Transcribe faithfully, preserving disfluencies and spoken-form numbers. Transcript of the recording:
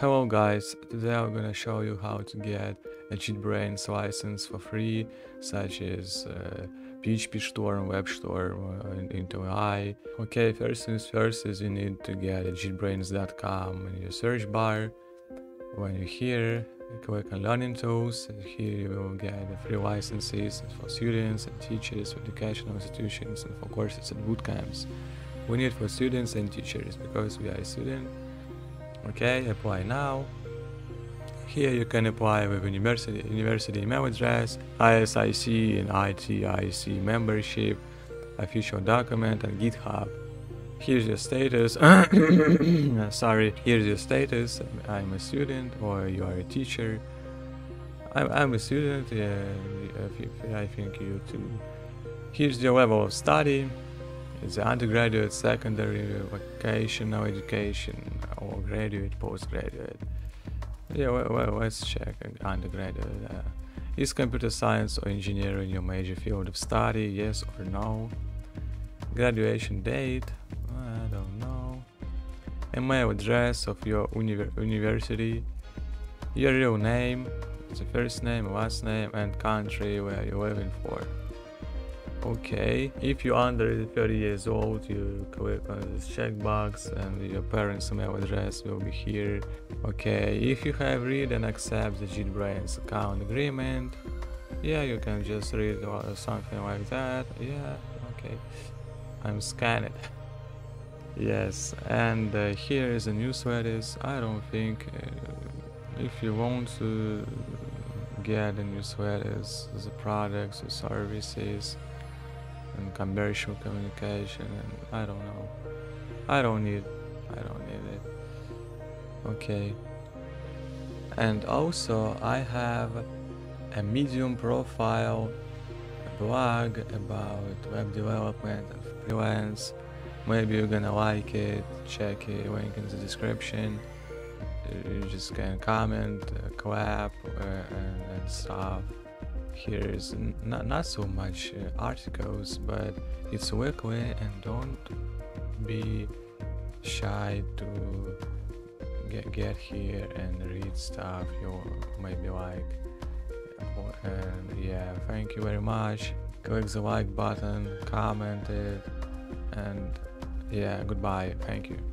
Hello guys, today I'm gonna show you how to get a JetBrains license for free, such as uh, P H P Store and Web Store uh, into A I. Okay, first things first is you need to get a JetBrains dot com in your search bar. When you're here, you click on Learning Tools, and here you will get the free licenses for students and teachers, for educational institutions, and for courses and bootcamps. We need for students and teachers because we are a student. Okay, apply now. Here you can apply with university university email address, I S I C and I T I C membership, official document, and GitHub. Here's your status. Sorry, here's your status. I'm a student, or you are a teacher. I'm, I'm a student. Yeah, I think you too. Here's your level of study. It's undergraduate, secondary, vocational education, or graduate, postgraduate. Yeah, well, well, let's check undergraduate. Uh, is computer science or engineering your major field of study? Yes or no? Graduation date? I don't know. Email address of your univer university. Your real name, the first name, last name, and country where you're living for. Okay, if you're under thirty years old, you click on this checkbox and your parents' email address will be here. Okay, if you have read and accept the JetBrains account agreement, yeah, you can just read or something like that. Yeah, okay, I'm scanning. Yes, and uh, here is the newsletters. I don't think uh, if you want to get the newsletters, the products, the services, and commercial communication, and I don't know. I don't need I don't need it. Okay. And also I have a Medium profile, a blog about web development and freelance. Maybe you're gonna like it, check it, link in the description. You just can comment, uh, clap, uh, and, and stuff. Here's not not so much uh, articles, but it's weekly, and don't be shy to get get here and read stuff you maybe like. And yeah, thank you very much. Click the like button, comment it, and yeah, goodbye. Thank you.